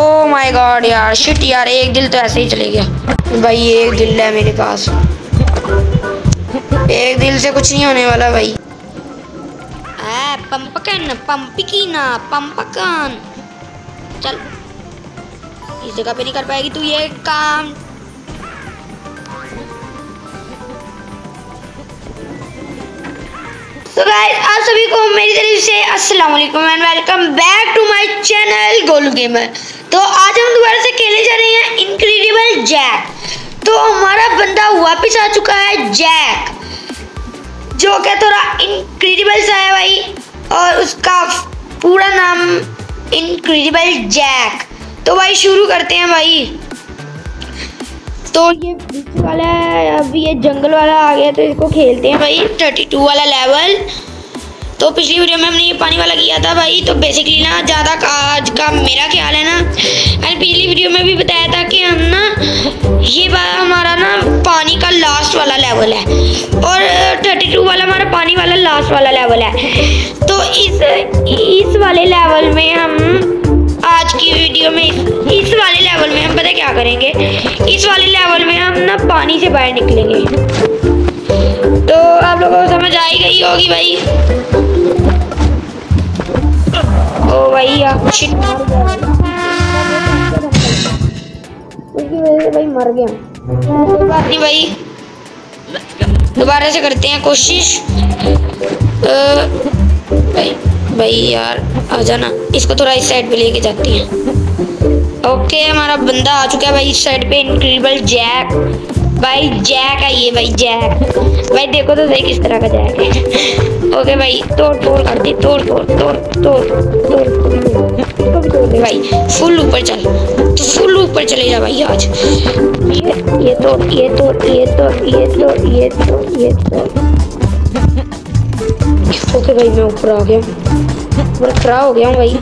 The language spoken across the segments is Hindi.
ओ माय गॉड यार, शिट यार, एक दिल तो ऐसे ही चले गया भाई। एक दिल है मेरे पास, एक दिल से कुछ नहीं होने वाला भाई। पंपकन पंपिकीना पंपकन, चल इस जगह पे नहीं कर पाएगी तू ये काम। तो गाइस, आप सभी को मेरी तरफ से अस्सलाम वालेकुम and welcome back to my channel Golu gamer. तो आज हम दोबारा से खेलने जा रहे हैं इनक्रेडिबल जैक। तो हमारा बंदा वापस आ चुका है जैक, जो क्या थोड़ा इनक्रेडिबल सा है भाई, और उसका पूरा नाम इनक्रेडिबल जैक। तो भाई शुरू करते हैं भाई। तो ये बीच वाला है, अभी ये जंगल वाला आ गया, तो इसको खेलते हैं भाई 32 वाला लेवल। तो पिछली वीडियो में हमने ये पानी वाला किया था भाई। तो बेसिकली ना ज़्यादा आज का मेरा ख्याल है ना, मैंने पिछली वीडियो में भी बताया था कि हम ना ये हमारा ना पानी का लास्ट वाला लेवल है, और 32 वाला हमारा पानी वाला लास्ट वाला लेवल है। तो इस वाले लेवल में हम आज की वीडियो में इस वाले लेवल में हम पता क्या करेंगे, इस वाले लेवल में हम ना पानी से बाहर निकलेंगे। तो आप लोगों को समझ आई गई होगी भाई। ओ भाई आप उसकी वजह से भाई मर गया, कोई बात नहीं भाई, दोबारा से करते हैं कोशिश। भाई भाई यार आ जाना, इसको थोड़ा इस साइड पे लेके जाती है। ओके, हमारा बंदा आ चुका है भाई इस साइड पे, इनक्रेडिबल जैक भाई। जैक है ये भाई, जैक भाई देखो तो सही किस तरह का जैक है। ओके भाई, तोड़ तोड़ कर दे, तोड़ तोड़ तोड़ तोड़ तोड़ इसको भी तोड़ दे भाई। फुल ऊपर चल, तो फुल ऊपर चले जा भाई आज। ये तोड़, ये तोड़, ये तोड़, ये तोड़, ये तोड़, ये तोड़। ओके भाई, मैं ऊपर आ गया, ऊपर खड़ा हो गया हूँ भाई।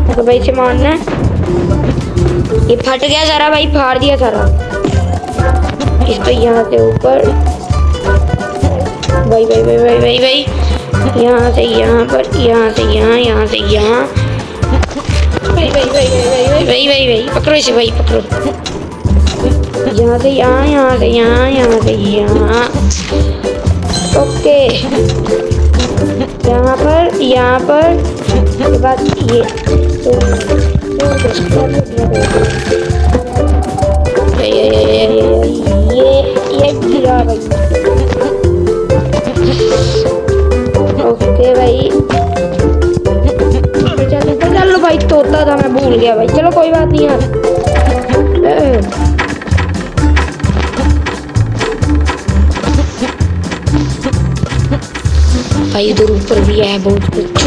ओके भाई, इसे मारना है। ये फट गया सारा भाई, फाड़ दिया सारा। इसको यहाँ से ऊपर भाई, भाई भाई भाई भाई भाई, यहाँ से यहाँ पर, यहाँ से यहाँ, यहाँ से यहाँ। भाई भाई भाई भाई भाई भाई भाई, पकड़ो इसे भाई, पकड़ो। यहाँ से यहाँ, यहाँ से यहाँ, यहाँ से यहाँ। ओके, यहाँ पर, यहाँ पर, उसके बाद ये गिरा भाई। ओके भाई, चलो भाई, तोता था मैं, भूल गया भाई। चलो कोई बात नहीं यार। भाई इधर ऊपर भी है बहुत कुछ।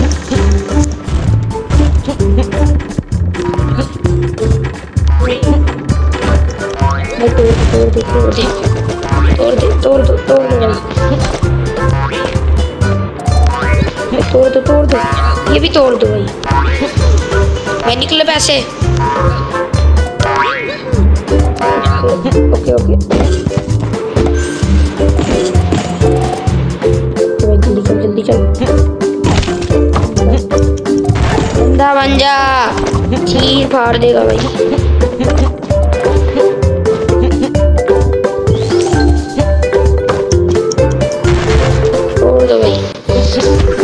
तोड़ दो ये भी तोड़ दो भाई। भाई निकले पैसे। ओके ओके, जल्दी चल बंदा बन जा, चीर फाड़ देगा भाई। तोड़ दो भाई,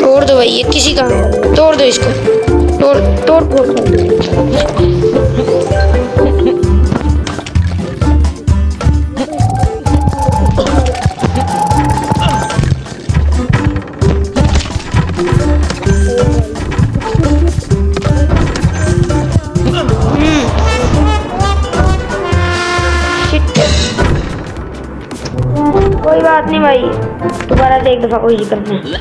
तोड़ दो भाई, ये किसी काम का, तोड़ दो इसको, तोड़ तोड़ तोड़ भाई। दोबारा एक दफा कोई करना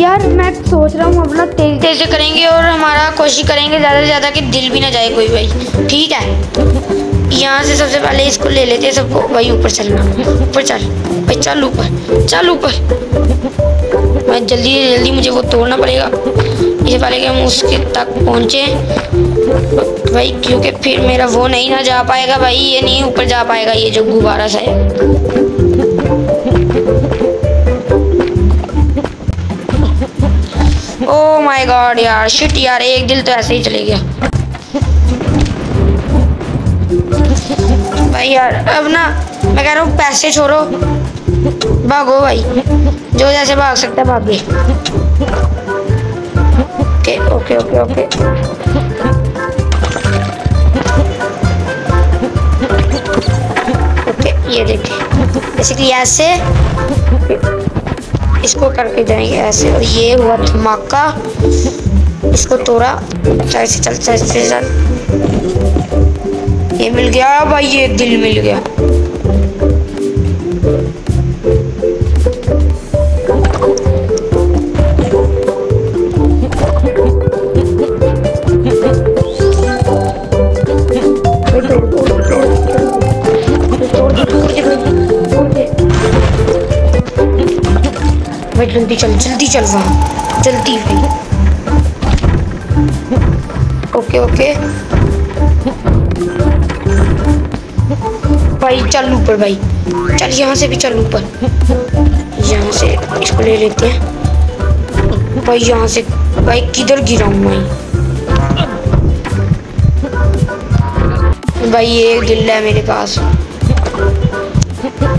यार, मैं सोच रहा हूँ अपना तेज तेज से करेंगे, और हमारा कोशिश करेंगे ज्यादा से ज्यादा कि दिल भी ना जाए कोई भाई। ठीक है, यहाँ से सबसे पहले इसको ले लेते हैं सबको भाई। ऊपर चलना, ऊपर चल भाई, चल ऊपर, चल ऊपर भाई। जल्दी से जल्दी मुझे वो तोड़ना पड़ेगा, इससे पहले कि हम उसके तक पहुँचे भाई, क्योंकि फिर मेरा वो नहीं ना जा पाएगा भाई, ये नहीं ऊपर जा पाएगा, ये जो गुब्बारा सा है। ओ माय गॉड यार, शिट यार, एक दिल तो ऐसे ही चले गया भाई यार। अब ना मैं कह रहा हूँ पैसे छोड़ो, भागो भाई, जो जैसे भाग सकता है भागे। ओके ओके ओके ओके ये देखिए, बेसिकली ऐसे इसको करके जाएंगे ऐसे, और ये हुआ धमाका। इसको तोड़ा, चल चल चल चल, ये मिल गया भाई, ये दिल मिल गया। जल्दी चल, जल्दी चल वहाँ, जल्दी भाई। ओके ओके भाई, चल ऊपर भाई, चल यहाँ से भी चल ऊपर। यहाँ से इसको ले लेते हैं भाई, यहाँ से भाई किधर गिराऊँ भाई। भाई एक दिल है मेरे पास,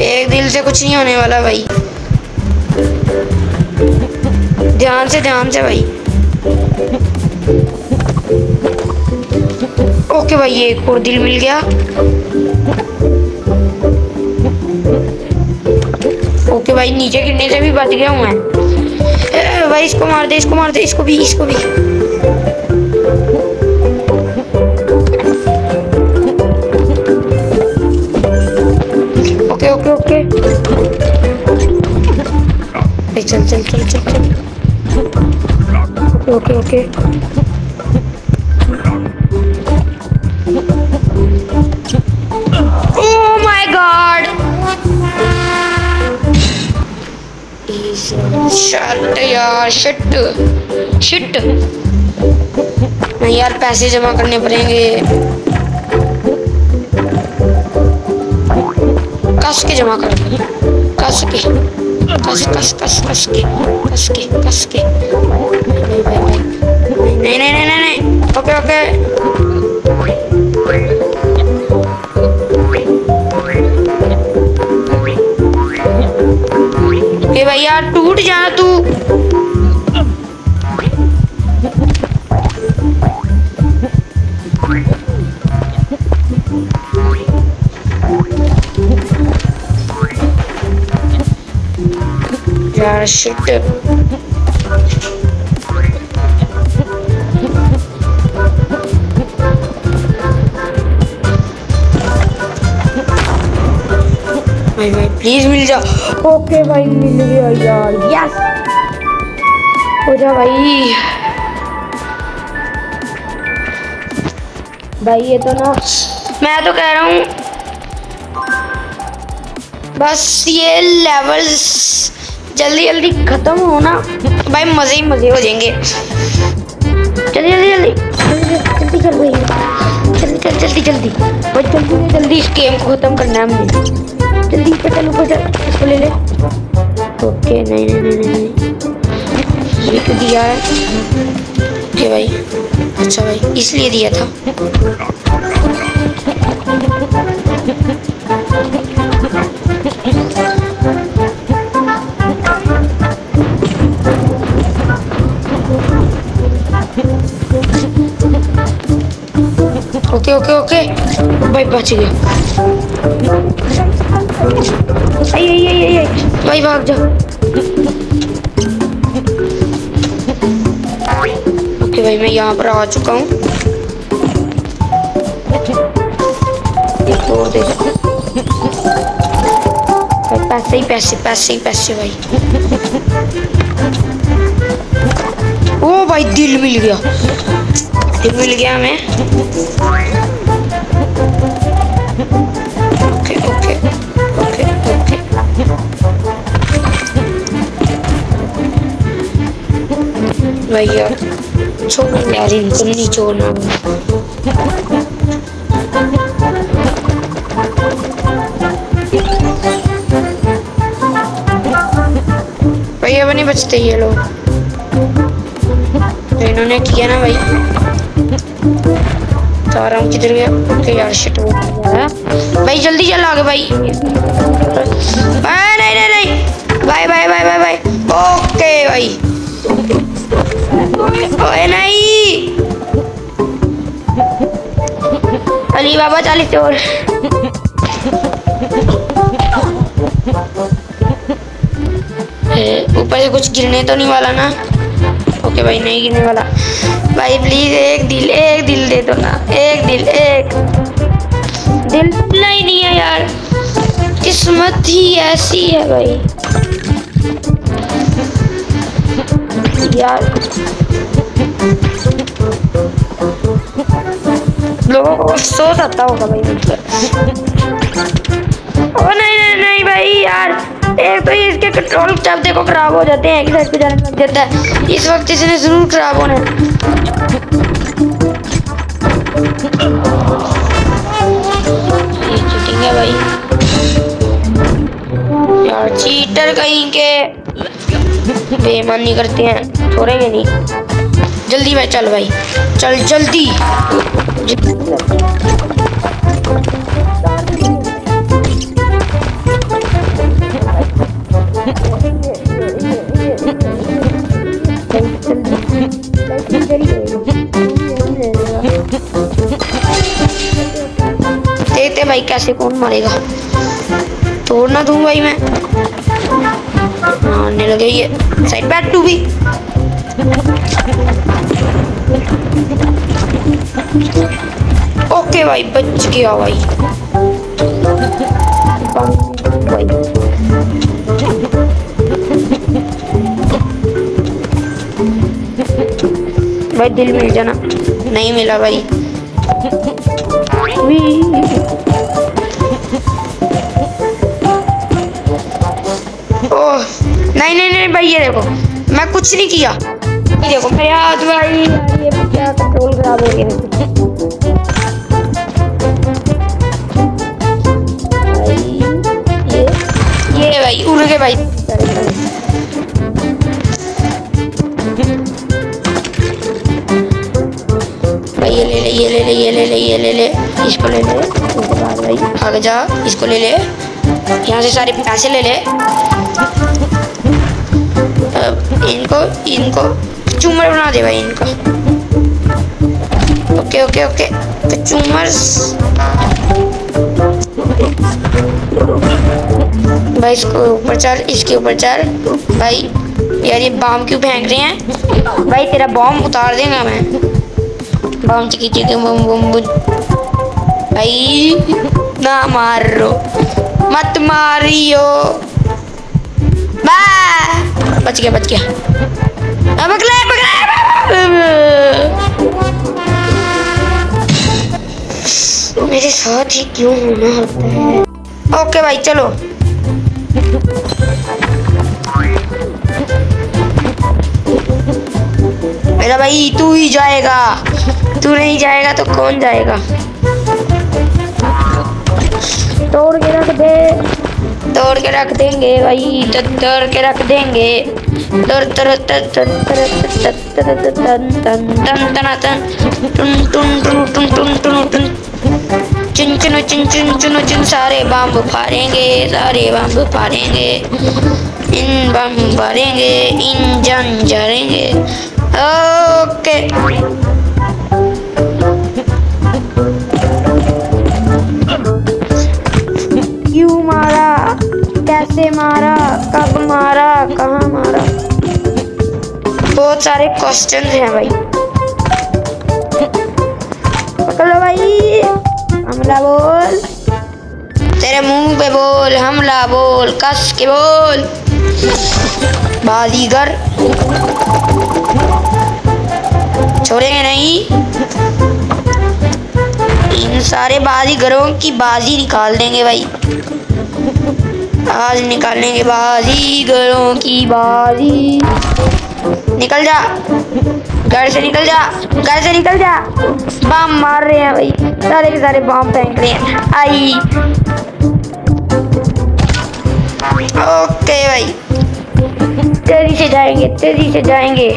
एक दिल से कुछ नहीं होने वाला भाई। ध्यान से, ध्यान से भाई। ओके भाई, ये एक और दिल मिल गया। ओके भाई, नीचे गिरने से भी बच गया हूँ मैं भाई। इसको मार दे, इसको मार दे, इसको भी, इसको भी। ओके ओके ओके, चल चल चल चल चल। Okay okay oh my God, shit यार, शिट शिट। नहीं यार, पैसे जमा करने पड़ेंगे, कस के जमा करने, कस के, कस कस कस कस के, कस के कस के। नहीं भाई, नहीं नहीं नहीं नहीं नहीं। ओके ओके, ये भाई यार टूट जाना तू। शिट भाई, भाई प्लीज मिल जा। ओके भाई, मिल गया यार, यस हो जा भाई। भाई ये तो ना, मैं तो कह रहा हूँ बस ये लेवल्स जल्दी जल्दी खत्म हो ना भाई, मजे ही मजे हो जाएंगे। जल्दी जल्दी जल्दी जल्दी जल्दी जल्दी जल्दी जल्दी भाई, जल्दी जल्दी इस गेम को खत्म करना है हमने। जल्दी पे चल, ऊपर चल, इसको ले ले। ओके नहीं नहीं नहीं नहीं, ये तो दिया है। ओके भाई, अच्छा भाई, इसलिए दिया था। ओके ओके ओके भाई, बच गया भाई, भाग जा। ओके भाई, मैं यहाँ पर आ चुका हूँ। पैसे ही पैसे, पैसे ही पैसे भाई। ओ भाई, दिल मिल गया, दिल मिल गया हमें। भाई यार छोड़ यार, इनको नहीं छोड़ना। भाई अब नहीं बचते ये लोग। तूने किया ना भाई। तो आराम किधर गया? ओके यार शिट हो गया भाई, जल्दी चल आगे भाई। नहीं नहीं नहीं भाई भाई भाई भाई भाई ओके भाई। ओए नहीं अली बाबा 40 और ऊपर से कुछ गिरने तो नहीं वाला ना? ओके भाई नहीं गिरने वाला भाई। प्लीज एक दिल दे दो ना, एक दिल नहीं दिया यार, किस्मत ही ऐसी है भाई यार। लोगों को अफसोस आता होगा भाई मतलब। ओ नहीं नहीं नहीं भाई यार, एक तो इसके कंट्रोल जब देखो खराब हो जाते हैं, एक साइड पे जाने लग जाता है। इस वक्त इसने जरूर खराब होना है। ये चीटिंग है भाई यार, चीटर कहीं के बेईमानी करते हैं, छोड़ेंगे नहीं। जल्दी भाई चल, भाई चल जल्दी। देखते भाई कैसे कौन मारेगा, तोड़ ना दूं भाई मैं। आने लगे ये साइड बैट टू भी। ओके भाई बच गया भाई, भाई दिल मिल जाना। नहीं मिला भाई। ओह नहीं नहीं नहीं भाई, ये देखो मैं कुछ नहीं किया, ये देखो मेरे हाथ भाई। ये क्या कंट्रोल खराब हो गया ये भाई, उड़ गए भाई। ये ले ले ये ले ले ये ले ले ये ले ले, इसको ले ले भाई, आगे जा, इसको ले ले, यहाँ से सारे पैसे ले ले। अब इनको इनको चूमर बना दे भाई इनका। ओके ओके ओके चूमर भाई, इसको ऊपर चल, इसके ऊपर चल भाई। यार ये बम क्यों फेंक रहे हैं भाई? तेरा बम उतार देंगे मैं। बम चिकी चिकी बम बम भाई, ना मारो मत मारियो। बच गया बच गया, पकड़े पकड़े। मेरे साथ ही क्यों होना होता है? ओके भाई चलो मेरा भाई, तू ही जाएगा, तू नहीं जाएगा तो कौन जाएगा? तोड़ के रख दे, तोड़ के रख देंगे भाई, तोड़ के रख देंगे। चुन चुनो चुन चुन चुनो चुन, सारे बम फाड़ेंगे, सारे बम फाड़ेंगे, इन बम भरेंगे, इन जन जरेंगे। ओके क्यों मारा, कैसे मारा, कब मारा, कहाँ मारा, बहुत सारे क्वेश्चन हैं भाई। पकड़ो भाई, हमला बोल, तेरे मुंह पे बोल, हमला बोल, कस के बोल बाजीगर, छोड़ेंगे नहीं। इन सारे बाजीगरों की बाजी निकाल देंगे भाई, आज निकालेंगे बाजीगरों की बाजी। निकल जा घर से, निकल जा घर से, निकल जा। बम मार रहे हैं भाई, सारे के सारे बम फेंक रहे हैं। आई ओके भाई तेजी से जाएंगे, तेजी से जाएंगे,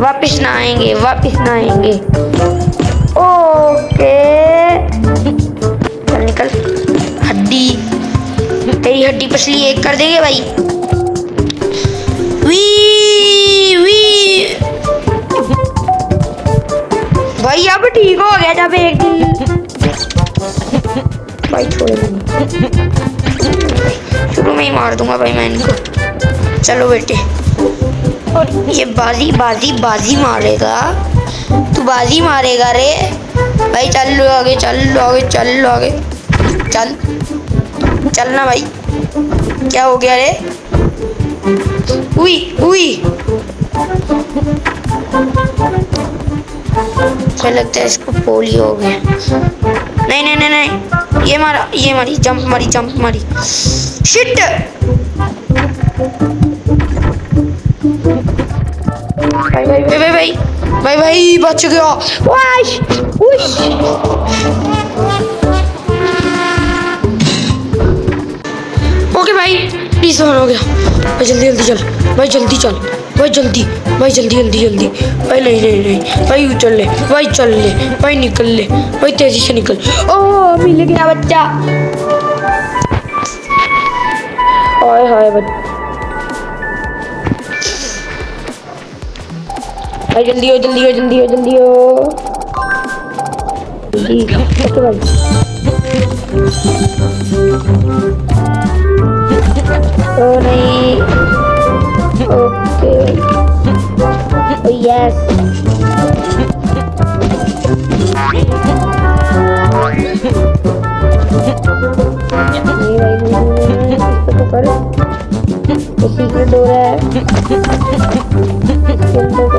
वापस ना आएंगे, वापस ना आएंगे। ओके चल निकल, हड्डी तेरी हड्डी पसली एक कर देंगे भाई। वी वी भाई अब ठीक हो गया जब एक दिन भाई छोड़ शुरू में ही मार दूंगा भाई मैं इनको। चलो बेटे, और ये बाजी बाजी बाजी मारेगा, तू बाजी मारेगा रे भाई। चल आगे, चल आगे, चल आगे, चल चलना भाई। क्या हो गया रे? उई उई क्या लगता है इसको पोलियो हो गया। नहीं नहीं नहीं नहीं, ये मारा, ये मारी, जंप मारी, जंप मारी, शिट। भाई भाई भाई भाई भाई भाई बच गया। ओके भाई प्लीज हो गया भाई, जल्दी जल्दी चल भाई, जल्दी चल भाई, जल्दी भाई, जल्दी जल्दी जल्दी भाई। नहीं नहीं नहीं भाई, चल ले भाई, चल ले भाई, निकल ले भाई, तेजी से निकल। ओ मिल गया बच्चा। हाय हाय बच्चा भाई, जल्दी हो जल्दी हो जल्दी हो जल्दी हो। ओके भाई ओ नहीं, okay oh yes. Secret door है ओके ओके ओके। तुम लोगों को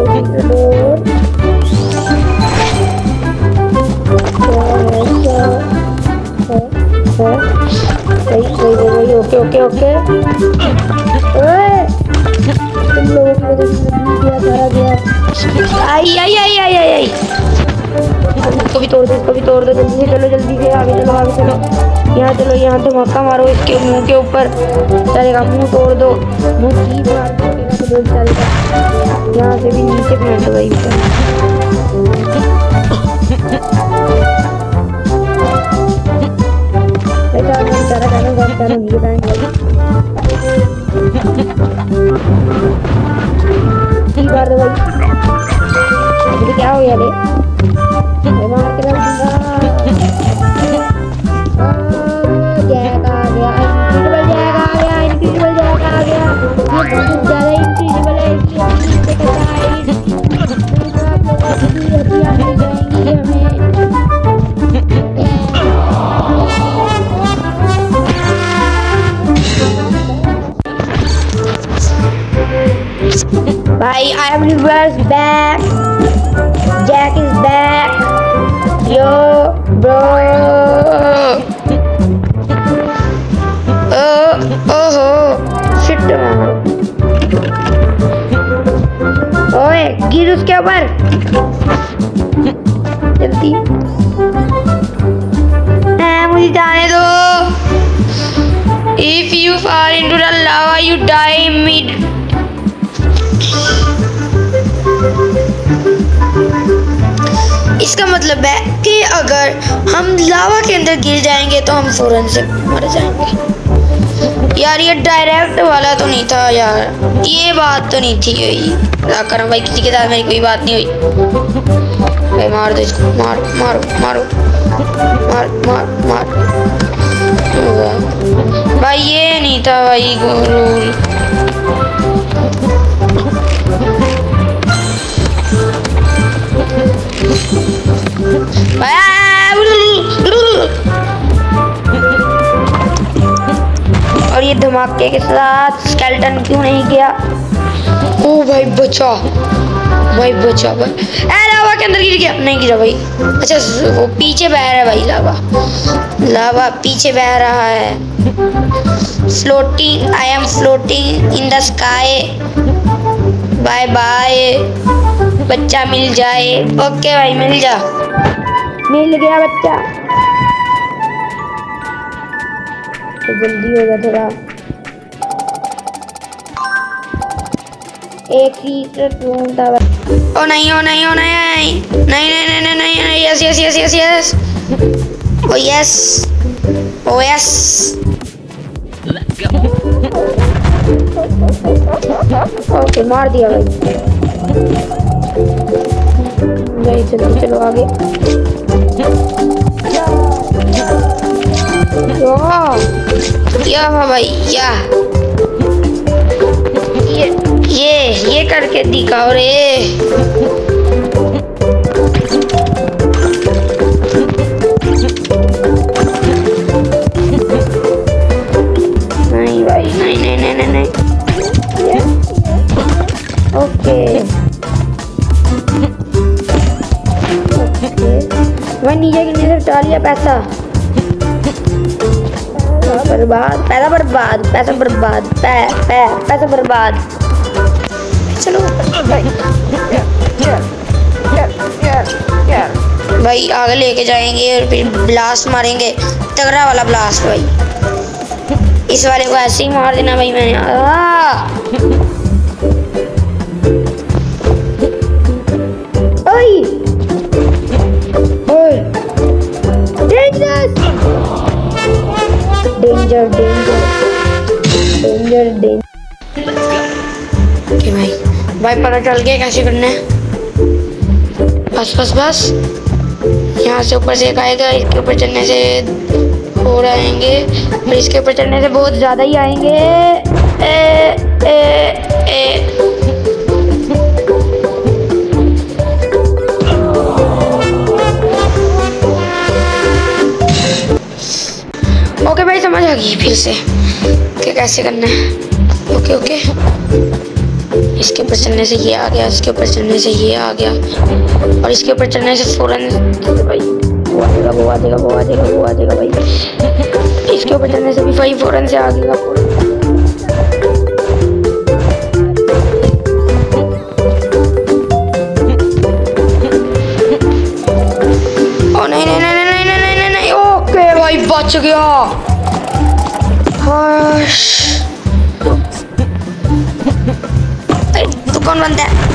आई आई आई आई आई, इसको भी तोड़ दो, इसको भी तोड़ दो, जल्दी से चलो, जल्दी से आगे चलो, आगे चलो, यहाँ चलो, यहाँ धमाका मारो इसके मुंह के ऊपर। चलेगा, मुंह तोड़ दो, मुंह की मार दो, चलेगा। यहाँ से भी नीचे बैठ गई। क्या हो गया रे? भाई I am reverse back, Jack is back, yo bro. ओहो शिट, ओए गिर उसके ऊपर जल्दी। मुझे जाने दो। If you fall into the lava you die mid. इसका मतलब है कि अगर हम लावा के अंदर गिर जाएंगे तो हम फौरन से मर जाएंगे। यार ये डायरेक्ट वाला तो नहीं था यार, ये बात तो नहीं थी। करो भाई, किसी के साथ मेरी कोई बात नहीं हुई भाई। मार दो इसको, मार मारो मारो, मार मार मार भाई। ये नहीं था भाई गोलू। और ये धमाके के साथ स्केलेटन क्यों नहीं गया? ओ भाई बचा, भाई बचा भाई। लावा के अंदर गिर गया, नहीं गिरा भाई। अच्छा वो पीछे बह रहा है भाई, लावा लावा पीछे बह रहा है। Floating, I am floating in the sky. Bye bye, बच्चा मिल जाए। ओके भाई मिल जा, मिल गया बच्चा। तो जल्दी होगा थोड़ा। एक ही ढूंढता है। ओ नहीं ओ नहीं ओ नहीं नहीं नहीं नहीं नहीं नहीं। Yes yes yes yes yes. Oh yes oh yes. Okay मार दिया भाई। नहीं चलो चलो आगे। या भाई या ये करके दिखाओ रे। नहीं भाई नहीं नहीं नहीं नहीं नहीं। ओके भाई नीचे डाल लिया पैसा बर्बाद, पैसा बर्बाद, पैसा बर्बाद, पैसा बर्बाद। चलो भाई आगे लेके जाएंगे और फिर ब्लास्ट मारेंगे, तगड़ा वाला ब्लास्ट। भाई इस वाले को ऐसे ही मार देना भाई मैंने। Danger danger danger. ओके भाई भाई पता चल गया कैसे करना है। बस बस बस यहाँ से ऊपर से आएगा, इसके ऊपर चढ़ने से हो आएंगे, फिर इसके ऊपर चढ़ने से बहुत ज़्यादा ही आएंगे। ए, ए, ए, ए। ओके भाई समझ आ गई फिर से कि कैसे करना है। ओके ओके इसके ऊपर चढ़ने से ये आ गया, इसके ऊपर चढ़ने से ये आ गया और इसके ऊपर चढ़ने से फौरन भाई वो आ जाएगा वो आ जाएगा वो आ जाएगा वो आ जाएगा भाई। इसके ऊपर चढ़ने से भी भाई फौरन से आ गया। ओ नहीं नहीं नहीं नहीं नहीं नहीं नहीं। ओके भाई बच गया। कौन बनता है?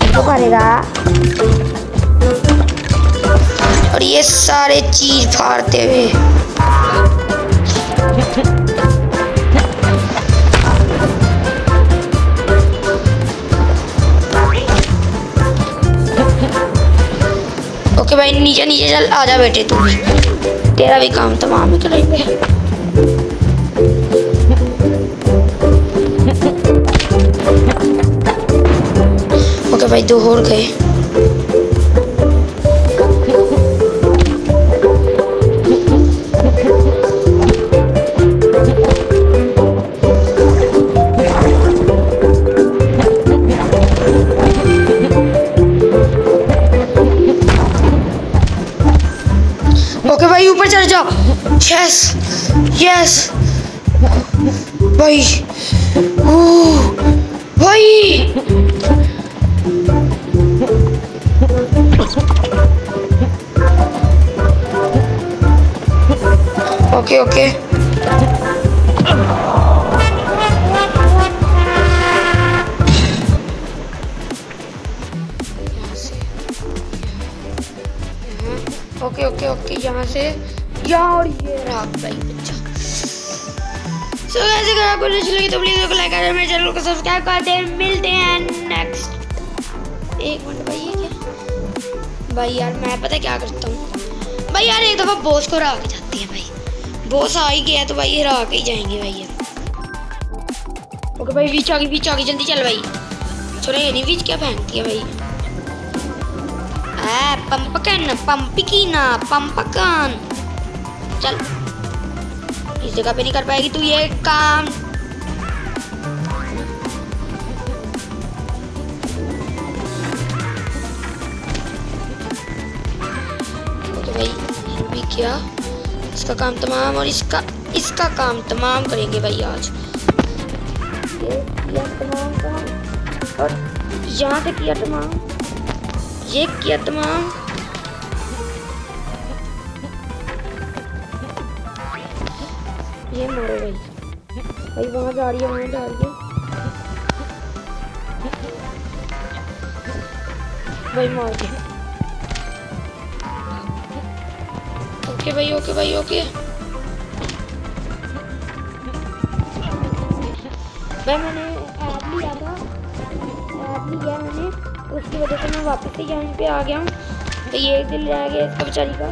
तो करेगा। और ये सारे चीज फाड़ते हुए। ओके भाई नीचे नीचे चल, आजा बेटे तू भी, तेरा भी काम तमाम करेंगे। भाई दो और गए। ओके भाई ऊपर चढ़ जाओ। यस यस भाई। ओ भाई okay okay okay okay okay यहाँ से यहाँ और ये रहा भाई बच्चा। सो गाइस अगर आपको अच्छी लगी तो प्लीज को लाइक और मेरे चैनल को सब्सक्राइब कर दें। मिलते हैं नेक्स्ट। एक मिनट भाई ये क्या भाई यार मैं पता क्या करता हूँ भाई यार एक दफ़ा बॉस को हरा के जाते हैं भाई। बॉस आ ही गया तो भाई हरा के ही जाएंगे भाई ये। ओके भाई बीच आ गई जल्दी चल भाई। चलो ये नहीं बीच क्या पहनती है भाई। आ पंपकन पंपिकीना पंपकन। चल इस जगह पे नहीं कर पाएगी तू ये काम। ओके भाई ये भी क्या इसका काम तमाम और इसका काम तमाम करेंगे भाई आज। ये तमाम काम और यहाँ से किया तमाम, ये किया तमाम। ये मारो भाई। भाई वहाँ जा रही है, वहाँ जा रही है भाई, मार दे। ओके भाई, ओके भाई, ओके भाई, मैंने ऐप लिया था, ऐप लिया मैंने, उसकी वजह से मैं वापस से यहाँ पे आ गया हूँ। तो ये एक दिल रह गया इसका बेचारी का,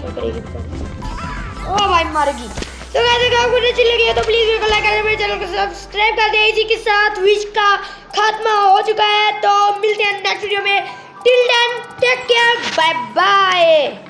क्या करेगी बेचारी। ओ भाई मार गई। तो गाइस आपको अच्छी लगी है तो प्लीज़ मेरे को लाइक कर, मेरे चैनल को सब्सक्राइब कर दें। इसी के साथ विश का खात्मा हो चुका है, तो मिलते हैं नेक्स्ट वीडियो में। Till then take care, bye bye.